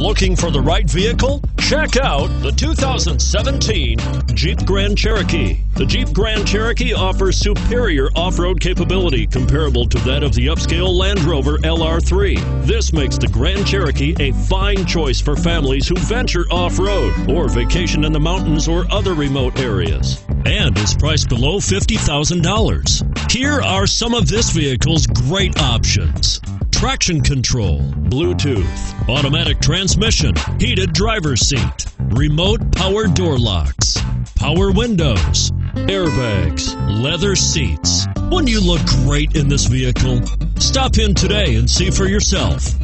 Looking for the right vehicle? Check out the 2017 Jeep Grand Cherokee. The Jeep Grand Cherokee offers superior off-road capability comparable to that of the upscale Land Rover LR3. This makes the Grand Cherokee a fine choice for families who venture off-road or vacation in the mountains or other remote areas, and is priced below $50,000. Here are some of this vehicle's great options: traction control, Bluetooth, automatic transmission, heated driver's seat, remote power door locks, power windows, airbags, leather seats. Wouldn't you look great in this vehicle? Stop in today and see for yourself.